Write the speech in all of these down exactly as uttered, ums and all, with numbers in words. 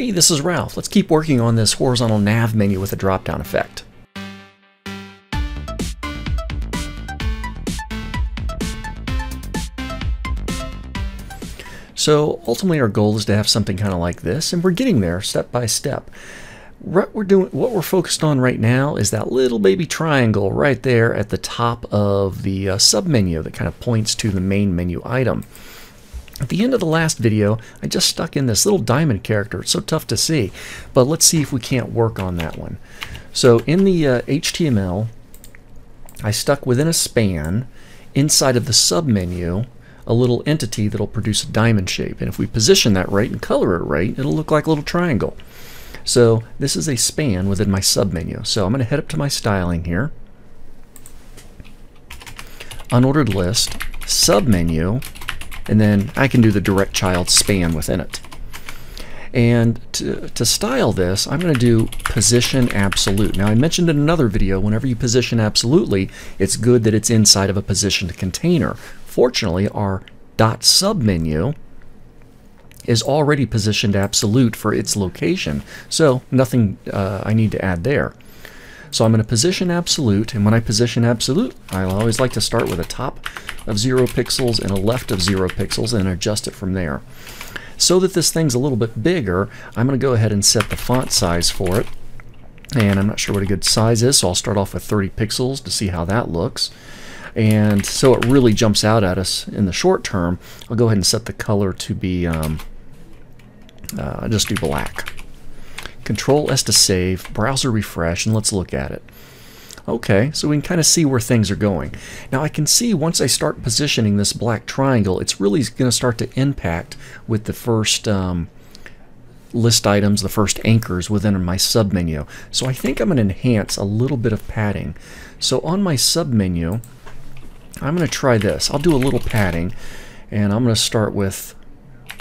Hey, this is Ralph. Let's keep working on this horizontal nav menu with a drop-down effect. So ultimately our goal is to have something kind of like this, and we're getting there step by step. What we're doing, what we're focused on right now is that little baby triangle right there at the top of the uh, submenu that kind of points to the main menu item. At the end of the last video, I just stuck in this little diamond character. It's so tough to see, but let's see if we can't work on that one. So in the uh, H T M L, I stuck within a span inside of the submenu a little entity that'll produce a diamond shape. And if we position that right and color it right, it'll look like a little triangle. So this is a span within my submenu. So I'm going to head up to my styling here. Unordered list, submenu, and then I can do the direct child span within it. And to, to style this, I'm going to do position absolute. Now I mentioned in another video, whenever you position absolutely, it's good that it's inside of a positioned container. Fortunately, our dot submenu is already positioned absolute for its location, so nothing uh, I need to add there. So I'm going to position absolute, and when I position absolute, I always like to start with a top of zero pixels and a left of zero pixels and adjust it from there. So that this thing's a little bit bigger, I'm going to go ahead and set the font size for it. And I'm not sure what a good size is, so I'll start off with thirty pixels to see how that looks. And so it really jumps out at us in the short term. I'll go ahead and set the color to be, um, uh, just do black. Control S to save, browser refresh, and let's look at it. Okay, so we can kind of see where things are going. Now I can see once I start positioning this black triangle, it's really going to start to impact with the first um, list items, the first anchors within my submenu. So I think I'm going to enhance a little bit of padding. So on my submenu, I'm going to try this. I'll do a little padding, and I'm going to start with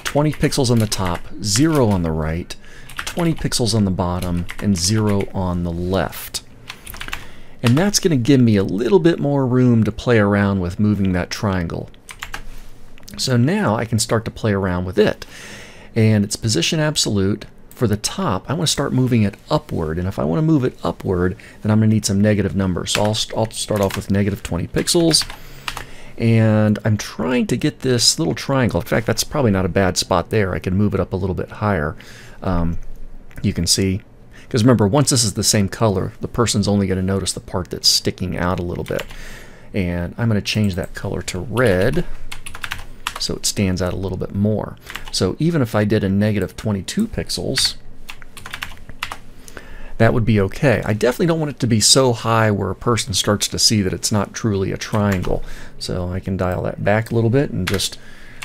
twenty pixels on the top, zero on the right, twenty pixels on the bottom, and zero on the left. And that's going to give me a little bit more room to play around with moving that triangle. So now I can start to play around with it. And it's position absolute. For the top, I want to start moving it upward, and if I want to move it upward, then I'm going to need some negative numbers. So I'll, I'll start off with negative twenty pixels, and I'm trying to get this little triangle. In fact, that's probably not a bad spot there. I can move it up a little bit higher. Um, you can see, because remember, once this is the same color, the person's only going to notice the part that's sticking out a little bit. And I'm going to change that color to red, so it stands out a little bit more. So even if I did a negative twenty-two pixels, that would be okay. I definitely don't want it to be so high where a person starts to see that it's not truly a triangle. So I can dial that back a little bit and just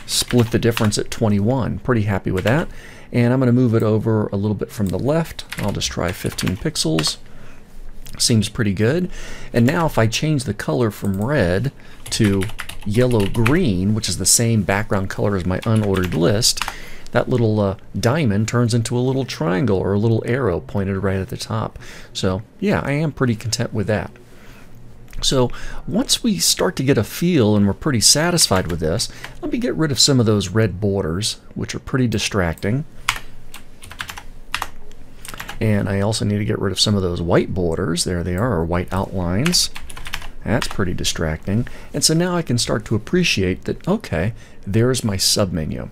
split the difference at twenty-one. Pretty happy with that. And I'm going to move it over a little bit from the left. I'll just try fifteen pixels. Seems pretty good. And now if I change the color from red to yellow-green, which is the same background color as my unordered list, that little uh, diamond turns into a little triangle or a little arrow pointed right at the top. So yeah, I am pretty content with that. So once we start to get a feel and we're pretty satisfied with this, let me get rid of some of those red borders, which are pretty distracting. And I also need to get rid of some of those white borders. There they are, or white outlines. That's pretty distracting. And so now I can start to appreciate that, okay, there's my submenu.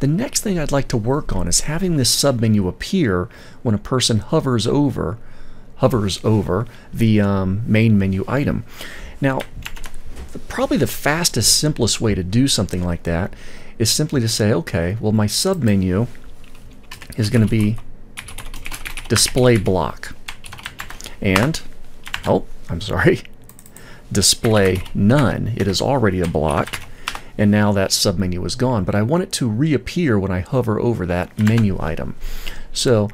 The next thing I'd like to work on is having this submenu appear when a person hovers over hovers over the um, main menu item. Now, the, probably the fastest, simplest way to do something like that is simply to say, okay, well, my submenu is going to be display block. And, oh, I'm sorry. Display none. It is already a block, and now that submenu is gone, but I want it to reappear when I hover over that menu item. So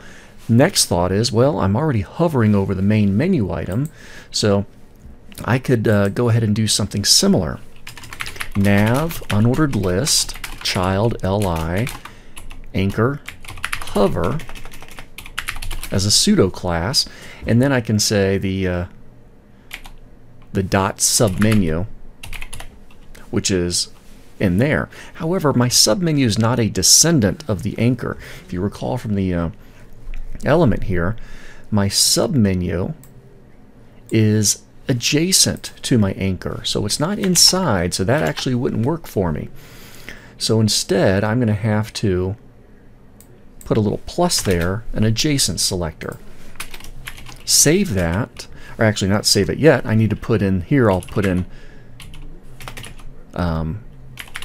next thought is, well, I'm already hovering over the main menu item, so I could uh, go ahead and do something similar. Nav unordered list child li anchor hover as a pseudo class, and then I can say the uh, the dot submenu, which is in there. However, my submenu is not a descendant of the anchor. If you recall from the uh, element here, my submenu is adjacent to my anchor, so it's not inside, so that actually wouldn't work for me. So instead, I'm going to have to put a little plus there, an adjacent selector. Save that, or actually not save it yet. I need to put in here, I'll put in um,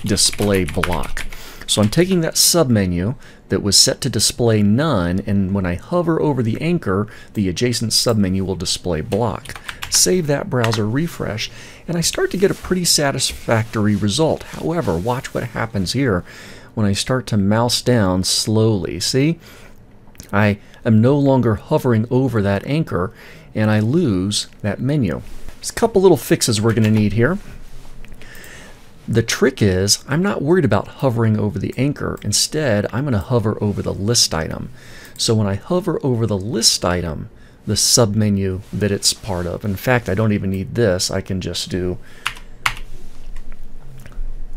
display block. So I'm taking that submenu that was set to display none, and when I hover over the anchor, the adjacent submenu will display block. Save that, browser refresh, and I start to get a pretty satisfactory result. However, watch what happens here when I start to mouse down slowly. See, I am no longer hovering over that anchor, and I lose that menu. There's a couple little fixes we're going to need here. The trick is, I'm not worried about hovering over the anchor. Instead, I'm going to hover over the list item. So when I hover over the list item, the submenu that it's part of. In fact, I don't even need this. I can just do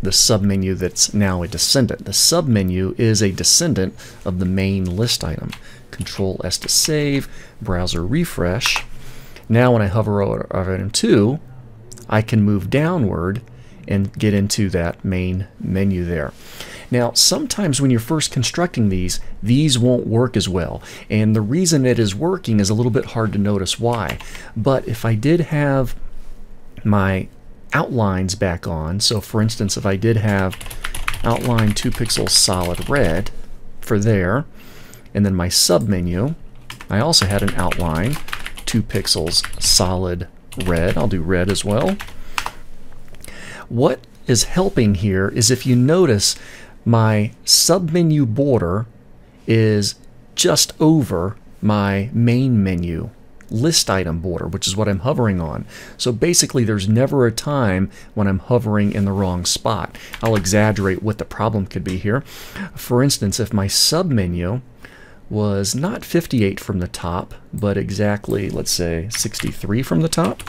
the submenu that's now a descendant. The submenu is a descendant of the main list item. Control S to save, browser refresh. Now when I hover over item two, I can move downward and get into that main menu there. Now, sometimes when you're first constructing these, these won't work as well. And the reason it is working is a little bit hard to notice why. But if I did have my outlines back on, so for instance, if I did have outline two pixels solid red for there, and then my submenu, I also had an outline two pixels solid red. I'll do red as well. What is helping here is if you notice, my submenu border is just over my main menu list item border, which is what I'm hovering on. So basically, there's never a time when I'm hovering in the wrong spot. I'll exaggerate what the problem could be here. For instance, if my submenu was not fifty-eight from the top, but exactly, let's say, sixty-three from the top.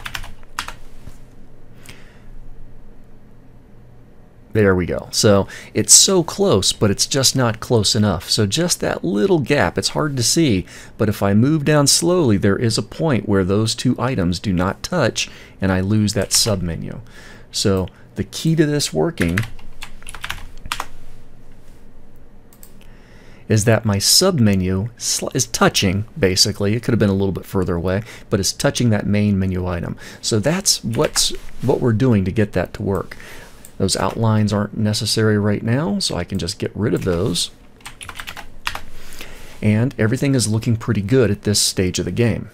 There we go. So it's so close, but it's just not close enough. So just that little gap, it's hard to see, but if I move down slowly, there is a point where those two items do not touch and I lose that submenu. So the key to this working is that my submenu is touching, basically. It could have been a little bit further away, but it's touching that main menu item. So that's what's what we're doing to get that to work. Those outlines aren't necessary right now, so I can just get rid of those. And everything is looking pretty good at this stage of the game.